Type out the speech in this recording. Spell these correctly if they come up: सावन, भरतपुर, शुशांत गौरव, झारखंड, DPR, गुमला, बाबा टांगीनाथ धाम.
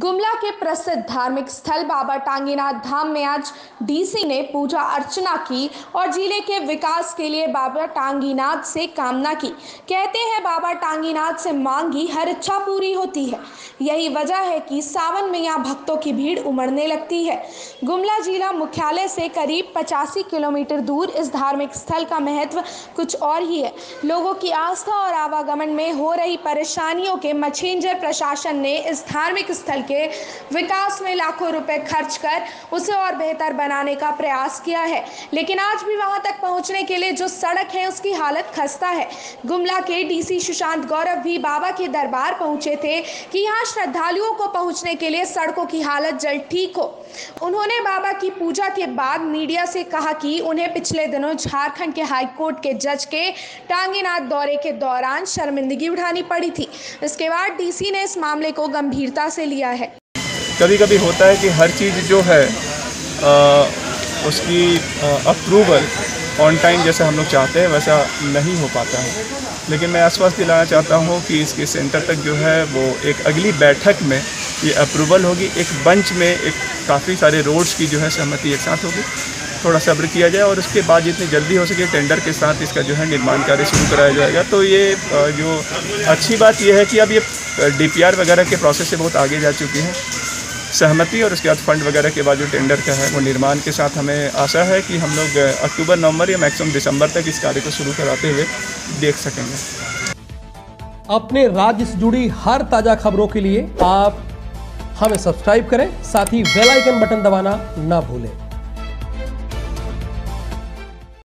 गुमला के प्रसिद्ध धार्मिक स्थल बाबा टांगीनाथ धाम में आज डीसी ने पूजा अर्चना की और जिले के विकास के लिए बाबा टांगीनाथ से कामना की। कहते हैं बाबा टांगीनाथ से मांगी हर इच्छा पूरी होती है। यही वजह है कि सावन में यहाँ भक्तों की भीड़ उमड़ने लगती है। गुमला जिला मुख्यालय से करीब 85 किलोमीटर दूर इस धार्मिक स्थल का महत्व कुछ और ही है। लोगों की आस्था और आवागमन में हो रही परेशानियों के मछेंजर प्रशासन ने इस धार्मिक स्थल के विकास में लाखों रुपए खर्च कर उसे और बेहतर बनाने का प्रयास किया है, लेकिन आज भी वहां तक पहुंचने के लिए जो सड़क है उसकी हालत खस्ता है। गुमला के डीसी शुशांत गौरव भी बाबा के दरबार पहुंचे थे कि यहाँ श्रद्धालुओं को पहुंचने के लिए सड़कों की हालत जल्द ठीक हो। उन्होंने बाबा की पूजा के बाद मीडिया से कहा कि उन्हें पिछले दिनों झारखंड के हाईकोर्ट के जज के टांगीनाथ दौरे के दौरान शर्मिंदगी उठानी पड़ी थी। इसके बाद डीसी ने इस मामले को गंभीरता से लिया है। कभी कभी होता है कि हर चीज़ जो है उसकी अप्रूवल ऑन टाइम जैसे हम लोग चाहते हैं वैसा नहीं हो पाता है, लेकिन मैं आश्वासन दिलाना चाहता हूं कि इसके सेंटर तक जो है वो एक अगली बैठक में ये अप्रूवल होगी। एक बंच में एक काफ़ी सारे रोड्स की जो है सहमति एक साथ होगी। थोड़ा सब्र किया जाए और उसके बाद जितनी जल्दी हो सके टेंडर के साथ इसका जो है निर्माण कार्य शुरू कराया जाएगा। तो ये जो अच्छी बात यह है कि अब ये DPR वगैरह के प्रोसेस से बहुत आगे जा चुकी है सहमति, और उसके बाद फंड वगैरह के बाद जो टेंडर का है वो निर्माण के साथ हमें आशा है कि हम लोग अक्टूबर नवंबर या मैक्सिमम दिसंबर तक इस कार्य को शुरू कराते हुए देख सकेंगे। अपने राज्य से जुड़ी हर ताज़ा खबरों के लिए आप हमें सब्सक्राइब करें, साथ ही बेल आइकन बटन दबाना ना भूलें।